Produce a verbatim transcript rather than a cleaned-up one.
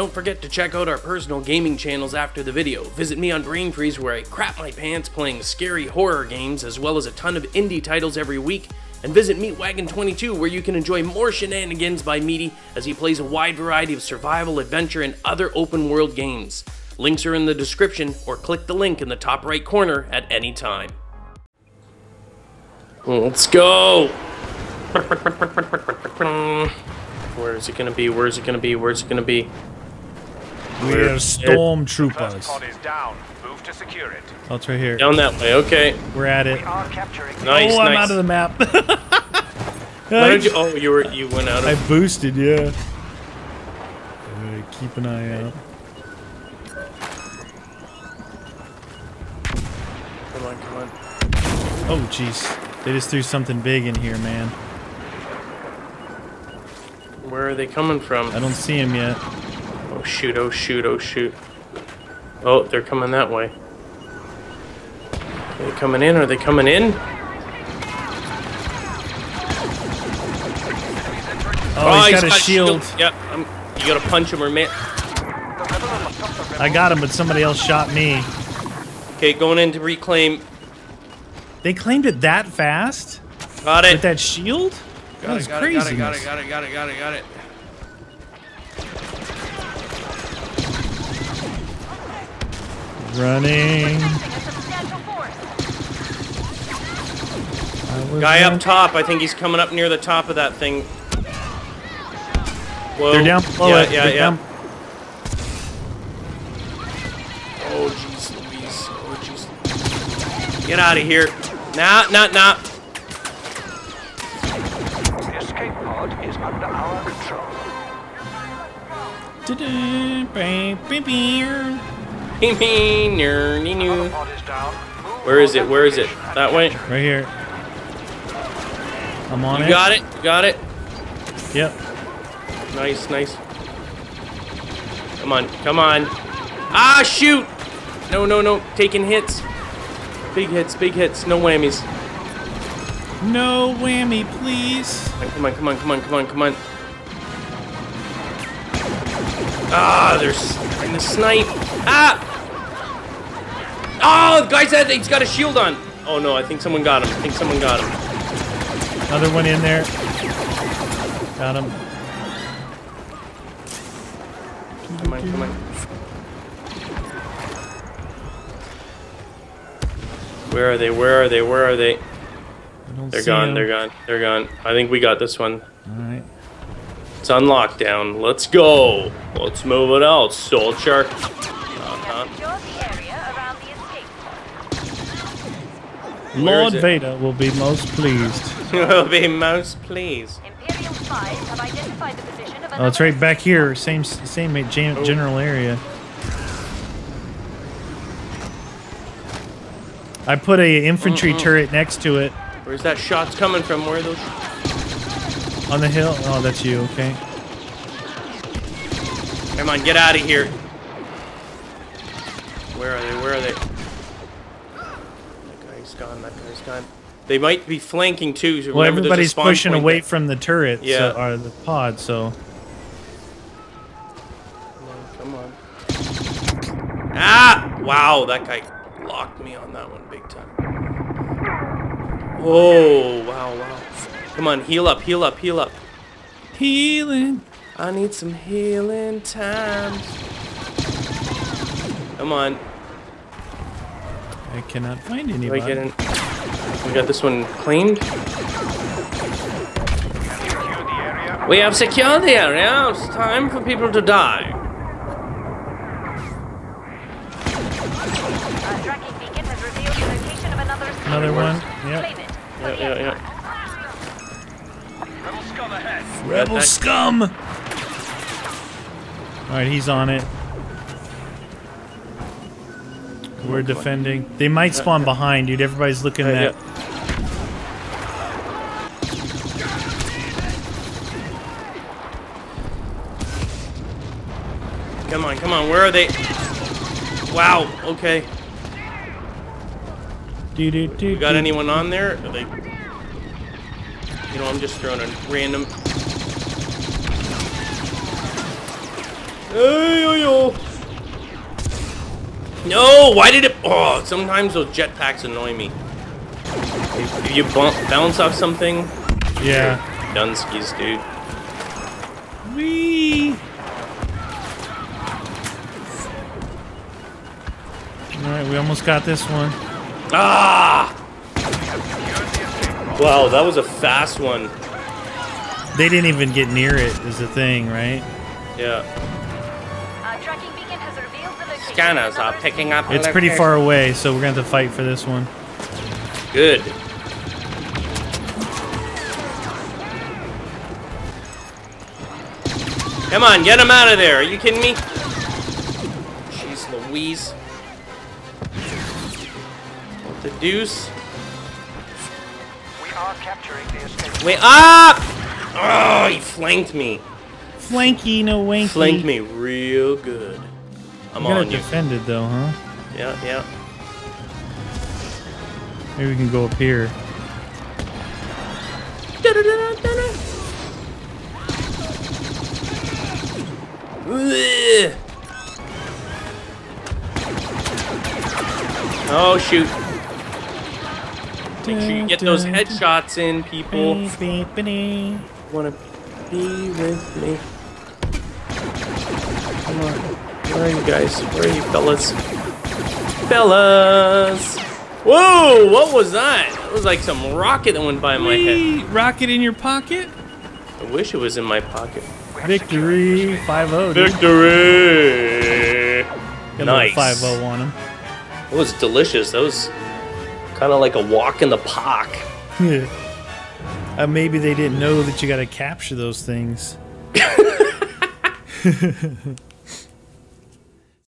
Don't forget to check out our personal gaming channels after the video. Visit me on Brain Freeze, where I crap my pants playing scary horror games as well as a ton of indie titles every week. And visit Meatwagon twenty-two, where you can enjoy more shenanigans by Meaty as he plays a wide variety of survival, adventure, and other open world games. Links are in the description, or click the link in the top right corner at any time. Let's go! Where is it gonna be? Where is it gonna be? Where is it gonna be? We are stormtroopers. That's right here. Down that way, okay. We're at it. We are capturing. Nice, oh, I'm nice. Out of the map. Why did you, oh, you were you went out of I boosted, yeah. Uh, keep an eye out. Come on, come on. Oh jeez. They just threw something big in here, man. Where are they coming from? I don't see him yet. Oh shoot, oh shoot, oh shoot. Oh, they're coming that way. Are they coming in? Are they coming in? Oh, oh he's, he's got, got a shield. shield. Yep, I'm, you gotta punch him or man. I got him, but somebody else shot me. Okay, going in to reclaim. They claimed it that fast? Got it. With that shield? Got that it, got crazy. It, got it, got it, got it, got it, got it. Running. Guy up top. I think he's coming up near the top of that thing. Whoa. They're down. Oh, yeah, yeah, yeah. Down. Oh, jeez Louise. Oh, jeez. Get out of here. Nah, nah, nah. The escape pod is under our control. Da-da, bang, bang, bang. Where is it? Where is it? That way? Right here. I'm on it. You got it? You got it? Yep. Nice, nice. Come on, come on. Ah, shoot! No, no, no. Taking hits. Big hits, big hits. No whammies. No whammy, please. Come on, come on, come on, come on, come on. Ah, there's in the snipe. Ah! Oh, the guy said he's got a shield on. Oh no, I think someone got him. I think someone got him. Another one in there. Got him. Come on, come on. Where are they? Where are they? Where are they? I don't they're see gone. Them. They're gone. They're gone. I think we got this one. All right. It's on lockdown. Let's go. Let's move it out, soldier. Uh-huh. Lord Vader will be most pleased. Will be most pleased. Imperial spies have identified the position of. Oh, it's right back here. Same, same general area. I put a infantry mm-hmm. turret next to it. Where's that shots coming from? Where are those? On the hill? Oh, that's you, okay. Come on, get out of here. Where are they? Where are they? That guy's gone, that guy's gone. They might be flanking too. So well, everybody's pushing away there. From the turret, yeah. So, or the pod, so. Come on, come on. Ah! Wow, that guy locked me on that one big time. Oh, wow, wow. Come on, heal up, heal up, heal up. Healing. I need some healing time. Come on. I cannot find anybody. Do I get in? We got this one cleaned. We have secured the area. It's time for people to die. Uh, tracking beacon has revealed the location of another. Another one. Yep. Yeah, yeah, yeah. Rebel scum! Alright, he's on it. We're defending. They might spawn behind, dude. Everybody's looking at. Come on, come on. Where are they? Wow, okay. You got anyone on there? Are they... You know, I'm just throwing a random. No, why did it? Oh, sometimes those jetpacks annoy me. If you bounce off something, yeah, dunskies, dude. Wee. All right, we almost got this one. Ah! Wow, that was a fast one. They didn't even get near it. Is the thing, right? Yeah. Scanners are picking up. It's pretty far away, so we're going to have to fight for this one. Good. Come on, get him out of there. Are you kidding me? Jeez Louise. What the deuce? We are capturing the escape. Wait up! Oh, he flanked me. Flanky, no wanky. Flanked me real good. I'm you on you. Defended though, huh? Yeah, yeah. Maybe we can go up here. Da -da -da -da -da. Oh shoot! Make sure you get those headshots in, people. Wanna be with me? Come on. Where are you guys? Where are you fellas? Fellas! Whoa! What was that? It was like some rocket that went by my head. Rocket in your pocket? I wish it was in my pocket. Victory! five oh. Victory! Got nice. five oh on him. It was delicious. That was kind of like a walk in the park. uh, maybe they didn't know that you got to capture those things.